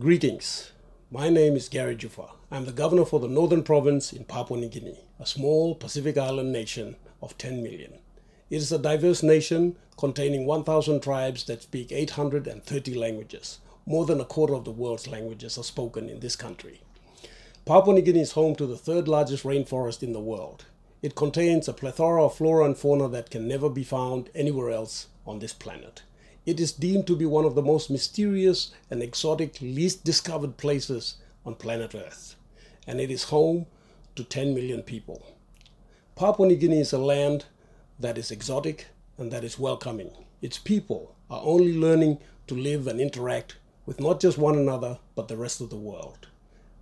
Greetings, my name is Gary Jufa. I'm the governor for the Northern Province in Papua New Guinea, a small Pacific Island nation of 10 million. It is a diverse nation containing 1,000 tribes that speak 830 languages. More than a quarter of the world's languages are spoken in this country. Papua New Guinea is home to the third largest rainforest in the world. It contains a plethora of flora and fauna that can never be found anywhere else on this planet. It is deemed to be one of the most mysterious and exotic, least discovered places on planet Earth, and it is home to 10 million people. Papua New Guinea is a land that is exotic and that is welcoming. Its people are only learning to live and interact with not just one another, but the rest of the world.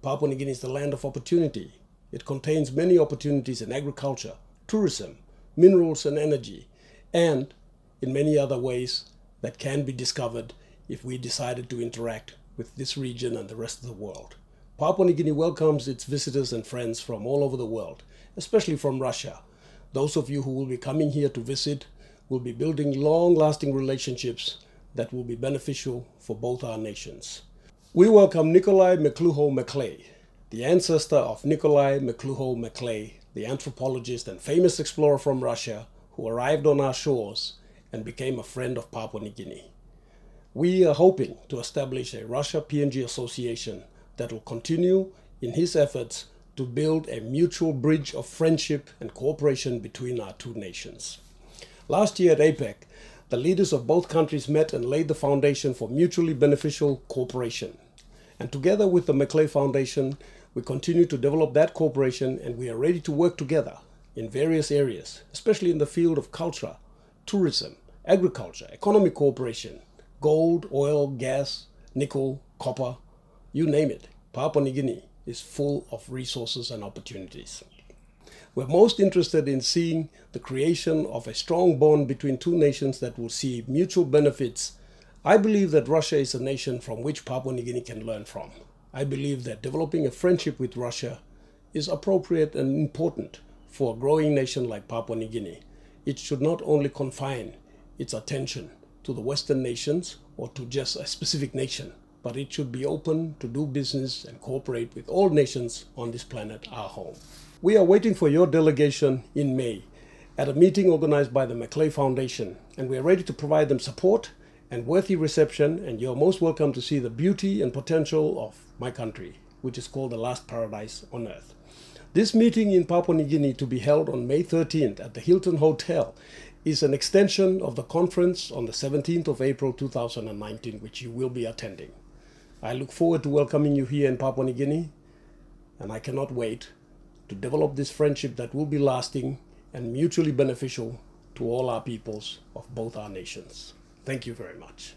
Papua New Guinea is the land of opportunity. It contains many opportunities in agriculture, tourism, minerals and energy, and in many other ways that can be discovered if we decided to interact with this region and the rest of the world. Papua New Guinea welcomes its visitors and friends from all over the world, especially from Russia. Those of you who will be coming here to visit will be building long-lasting relationships that will be beneficial for both our nations. We welcome Nikolai Miklouho-Maclay, the ancestor of Nikolai Miklouho-Maclay, the anthropologist and famous explorer from Russia who arrived on our shores and became a friend of Papua New Guinea. We are hoping to establish a Russia-PNG association that will continue in his efforts to build a mutual bridge of friendship and cooperation between our two nations. Last year at APEC, the leaders of both countries met and laid the foundation for mutually beneficial cooperation. And together with the Maclay Foundation, we continue to develop that cooperation, and we are ready to work together in various areas, especially in the field of culture, tourism, agriculture, economic cooperation, gold, oil, gas, nickel, copper, you name it. Papua New Guinea is full of resources and opportunities. We're most interested in seeing the creation of a strong bond between two nations that will see mutual benefits. I believe that Russia is a nation from which Papua New Guinea can learn from. I believe that developing a friendship with Russia is appropriate and important for a growing nation like Papua New Guinea. It should not only confine its attention to the Western nations or to just a specific nation, but it should be open to do business and cooperate with all nations on this planet, our home. We are waiting for your delegation in May at a meeting organized by the Maclay Foundation, and we are ready to provide them support and worthy reception, and you're most welcome to see the beauty and potential of my country, which is called the last paradise on earth. This meeting in Papua New Guinea, to be held on May 13th at the Hilton Hotel, is an extension of the conference on the 17th of April 2019, which you will be attending. I look forward to welcoming you here in Papua New Guinea, and I cannot wait to develop this friendship that will be lasting and mutually beneficial to all our peoples of both our nations. Thank you very much.